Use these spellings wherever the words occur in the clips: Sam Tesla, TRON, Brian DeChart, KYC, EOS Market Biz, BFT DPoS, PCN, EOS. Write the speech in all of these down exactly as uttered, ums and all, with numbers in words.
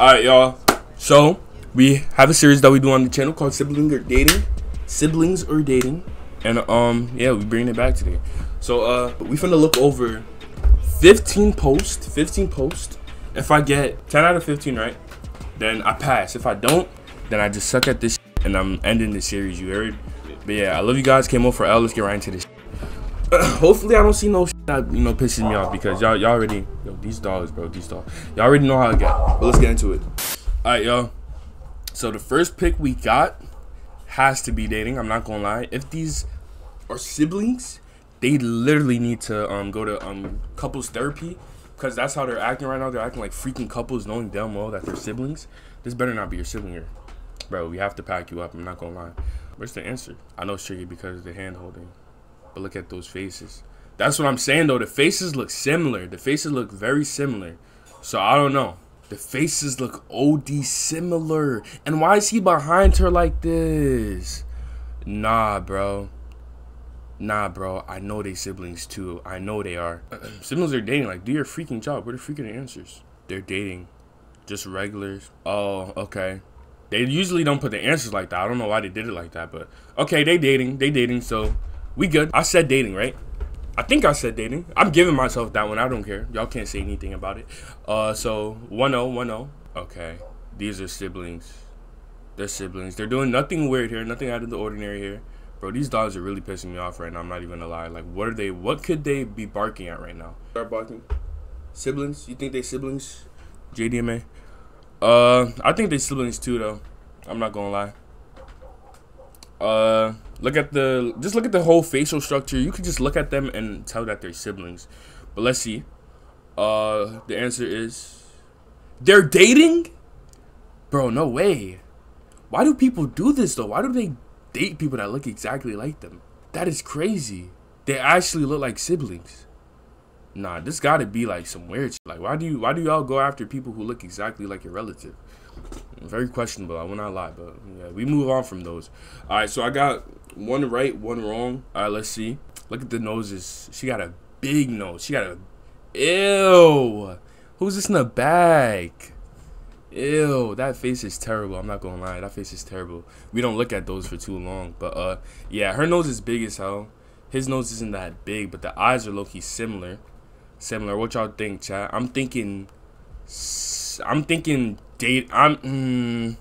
Alright, y'all. So, we have a series that we do on the channel called Siblings or Dating. Siblings or Dating. And, um, yeah, we're bringing it back today. So, uh, we finna look over fifteen posts. If I get ten out of fifteen right, then I pass. If I don't, then I just suck at this shit and I'm ending the series, you heard? But, yeah, I love you guys. Came over for L. Let's get right into this shit. Hopefully I don't see no shit that, you know, pisses me off, because y'all y'all already, yo, these dogs, bro, these dogs. Y'all already know how I get. But let's get into it. All right, y'all. So the first pick we got has to be dating. I'm not gonna lie. If these are siblings, they literally need to um go to um couples therapy, because that's how they're acting right now. They're acting like freaking couples, knowing damn well that they're siblings. This better not be your sibling here, bro. We have to pack you up. I'm not gonna lie. Where's the answer? I know it's tricky because of the hand holding. But look at those faces. That's what I'm saying, though. The faces look similar. The faces look very similar. So, I don't know. The faces look O D similar. And why is he behind her like this? Nah, bro. Nah, bro. I know they siblings, too. I know they are. Siblings are dating. Like, do your freaking job. What are the freaking answers? They're dating. Just regulars. Oh, okay. They usually don't put the answers like that. I don't know why they did it like that, but... Okay, they dating. They dating, so... We good. I said dating, right? I think I said dating. I'm giving myself that one. I don't care. Y'all can't say anything about it. Uh, so, one oh, one oh. Okay. These are siblings. They're siblings. They're doing nothing weird here. Nothing out of the ordinary here. Bro, these dogs are really pissing me off right now. I'm not even gonna lie. Like, what are they? What could they be barking at right now? Start barking. Siblings? You think they siblings? J D M A? Uh, I think they siblings too, though. I'm not gonna lie. Uh... Look at the, just look at the whole facial structure. You can just look at them and tell that they're siblings. But let's see. Uh, the answer is, they're dating? Bro, no way. Why do people do this, though? Why do they date people that look exactly like them? That is crazy. They actually look like siblings. Nah, this gotta be like some weird shit. Like, why do you, why do y'all go after people who look exactly like your relative? Very questionable, I will not lie, but yeah, we move on from those. All right, so I got one right, one wrong. All right, let's see. Look at the noses. She got a big nose. She got a... Ew. Who's this in the back? Ew, that face is terrible. I'm not gonna lie. That face is terrible. We don't look at those for too long. But, uh, yeah, her nose is big as hell. His nose isn't that big, but the eyes are low-key similar. Similar. What y'all think, chat? I'm thinking... I'm thinking... Date, I'm, mm,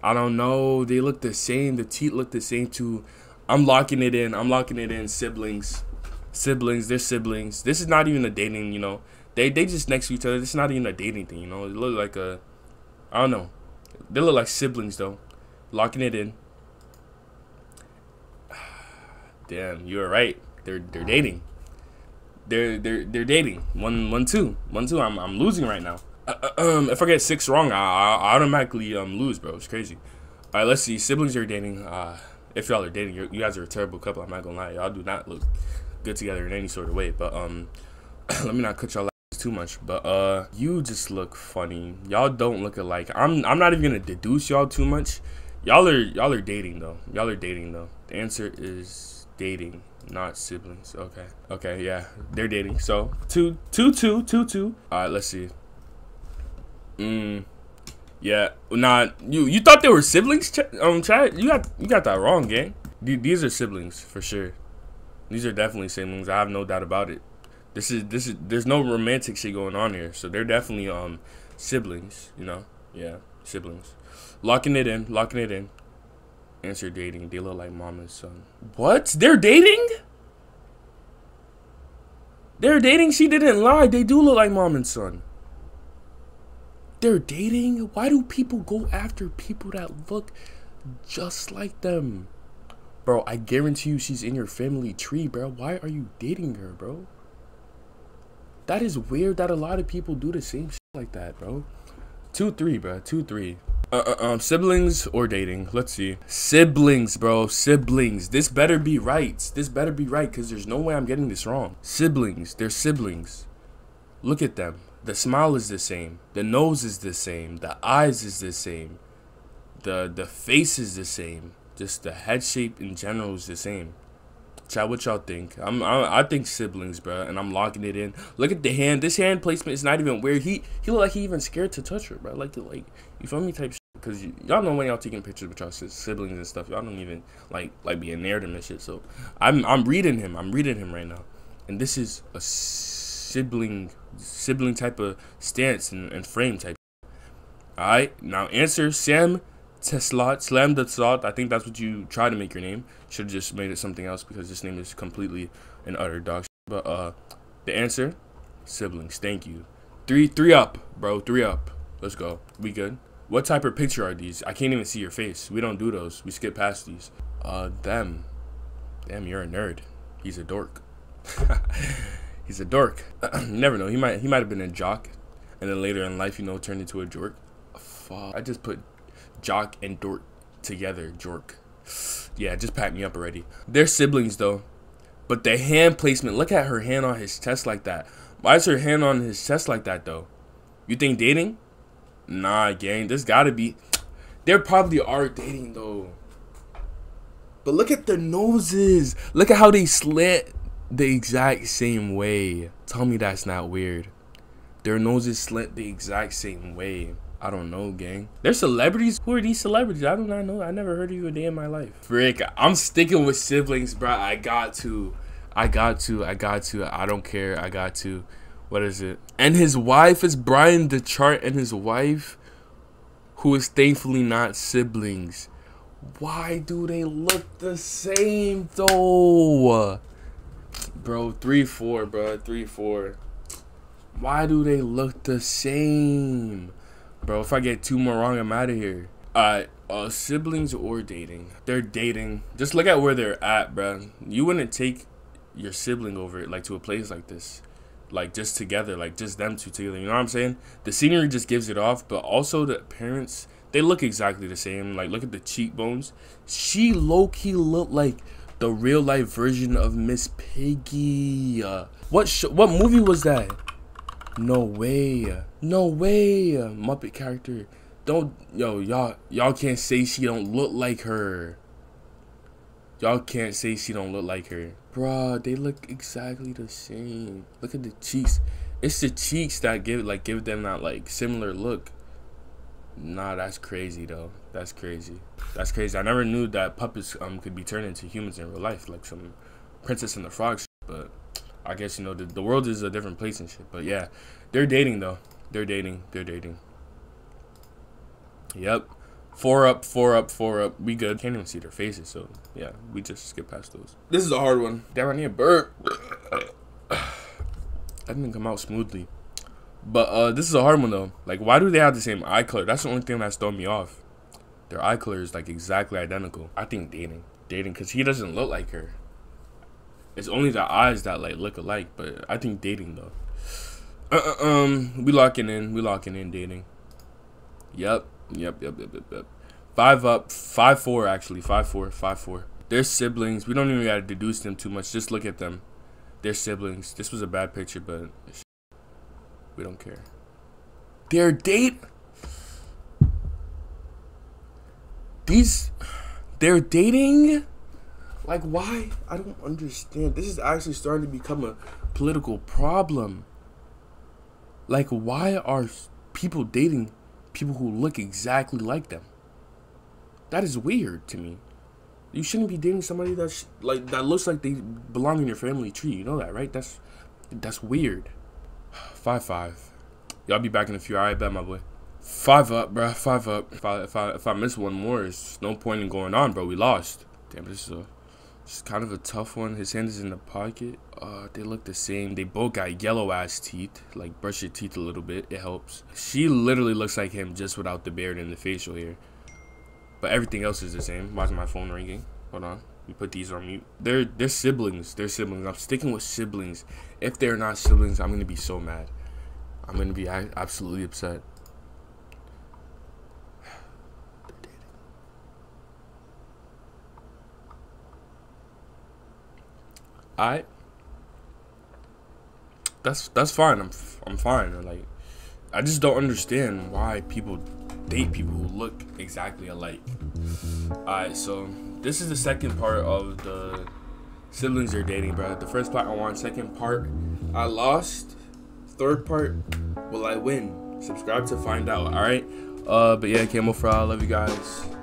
I don't know. They look the same. The teeth look the same too. I'm locking it in. I'm locking it in. Siblings, siblings. They're siblings. This is not even a dating. You know, they they just next to each other. It's not even a dating thing. You know, it look like a, I don't know. They look like siblings though. Locking it in. Damn, you were right. They're they're dating. They're they're they're dating. One one two one two. I'm I'm losing right now. Uh, um, if I get six wrong, I, I automatically um lose, bro. It's crazy. All right, let's see. Siblings are dating. Uh, if y'all are dating, you're, you guys are a terrible couple. I'm not gonna lie. Y'all do not look good together in any sort of way. But um, let me not cut y'all too much. But uh, you just look funny. Y'all don't look alike. I'm I'm not even gonna deduce y'all too much. Y'all are y'all are dating though. Y'all are dating though. The answer is dating, not siblings. Okay. Okay. Yeah, they're dating. So two two two two two. All right, let's see. Mm, yeah, nah, you you thought they were siblings, Ch um, Chad? You got you got that wrong, gang. D these are siblings for sure. These are definitely siblings. I have no doubt about it. This is this is there's no romantic shit going on here, so they're definitely um siblings. You know, yeah, siblings. Locking it in, locking it in. Answer dating. They look like mom and son. What? They're dating? They're dating. She didn't lie. They do look like mom and son. They're dating? Why do people go after people that look just like them? Bro, I guarantee you she's in your family tree, bro. Why are you dating her, bro? That is weird that a lot of people do the same shit like that, bro. two three, bro. two three. Uh, uh, um, siblings or dating? Let's see. Siblings, bro. Siblings. This better be right. This better be right, because there's no way I'm getting this wrong. Siblings. They're siblings. Look at them. The smile is the same. The nose is the same. The eyes is the same. The the face is the same. Just the head shape in general is the same. Chat, what y'all think? I'm, I, I think siblings, bro, and I'm locking it in. Look at the hand. This hand placement is not even weird. He he look like he even scared to touch her, bro. Like the like, you feel me type shit. Cause y'all know when y'all taking pictures with y'all siblings and stuff, y'all don't even like like being near them and shit. So I'm I'm reading him. I'm reading him right now, and this is a sibling sibling type of stance and, and frame type. All right, now answer Sam Tesla, Slam the Thought. I think that's what you try to make your name. Should have just made it something else because this name is completely and utter dog shit. But uh, the answer, siblings. Thank you. Three, three up, bro. Three up. Let's go. We good. What type of picture are these? I can't even see your face. We don't do those. We skip past these. Uh, them. Damn, you're a nerd. He's a dork. He's a dork. You never know. He might. He might have been a jock, and then later in life, you know, turned into a jork. Fuck. I just put jock and dork together. Jork. Yeah, just packed me up already. They're siblings though, but the hand placement. Look at her hand on his chest like that. Why is her hand on his chest like that though? You think dating? Nah, gang, there's gotta be. There probably are dating though. But look at their noses. Look at how they slant the exact same way. Tell me that's not weird. Their noses slant the exact same way. I don't know, gang. They're celebrities. Who are these celebrities? I do not know. I never heard of you a day in my life. Frick, I'm sticking with siblings, bro. I got to. I got to. I got to. I don't care. I got to. What is it? And his wife is Brian DeChart and his wife, who is thankfully not siblings. Why do they look the same though? Bro, three four, bro. three four. Why do they look the same? Bro, if I get two more wrong, I'm out of here. Alright, uh, siblings or dating? They're dating. Just look at where they're at, bro. You wouldn't take your sibling over it, like, to a place like this. Like, just together. Like, just them two together. You know what I'm saying? The scenery just gives it off, but also the parents, they look exactly the same. Like, look at the cheekbones. She low-key looked like the real-life version of Miss Piggy. Uh, what sh What movie was that? No way. No way. Muppet character. Don't. Yo, y'all y'all can't say she don't look like her. Y'all can't say she don't look like her. Bruh, they look exactly the same. Look at the cheeks. It's the cheeks that give like give them that like similar look. Nah, that's crazy though. That's crazy. That's crazy. I never knew that puppets um could be turned into humans in real life, like some Princess and the Frog shit, but I guess, you know, the, the world is a different place and shit. But yeah, they're dating though. They're dating. They're dating. Yep. Four up, four up, four up. We good. Can't even see their faces, so yeah, we just skip past those. This is a hard one. Damn, I need a burp. That didn't come out smoothly. But uh, this is a hard one, though. Like, why do they have the same eye color? That's the only thing that's throwing me off. Their eye color is, like, exactly identical. I think dating. Dating, because he doesn't look like her. It's only the eyes that, like, look alike, but I think dating, though. Uh-uh, um, we locking in. We locking in dating. Yep. Yep, yep, yep, yep, yep. Five up, five four actually, five four, five four. They're siblings. We don't even gotta deduce them too much. Just look at them. They're siblings. This was a bad picture, but we don't care. Their date. These, they're dating. Like why? I don't understand. This is actually starting to become a political problem. Like why are people dating? People who look exactly like them. That is weird to me. You shouldn't be dating somebody that's like that looks like they belong in your family tree. You know that, right? That's that's weird. Five five. Y'all be back in a few. All right, bet my boy. Five up, bro. Five up. If I if I if I miss one more, it's no point in going on, bro. We lost. Damn, this is a this is kind of a tough one. His hand is in the pocket. Uh, they look the same. They both got yellow ass teeth. Like, brush your teeth a little bit. It helps. She literally looks like him just without the beard and the facial hair. But everything else is the same. Why is my phone ringing? Hold on. We put these on mute. They're, they're siblings. They're siblings. I'm sticking with siblings. If they're not siblings, I'm going to be so mad. I'm going to be absolutely upset. Alright. That's that's fine. I'm I'm fine. Like, I just don't understand why people date people who look exactly alike. All right, so this is the second part of the siblings are dating, bro. The first part I won, second part I lost, third part will I win? Subscribe to find out. All right, uh but yeah, Camo Fry, I love you guys.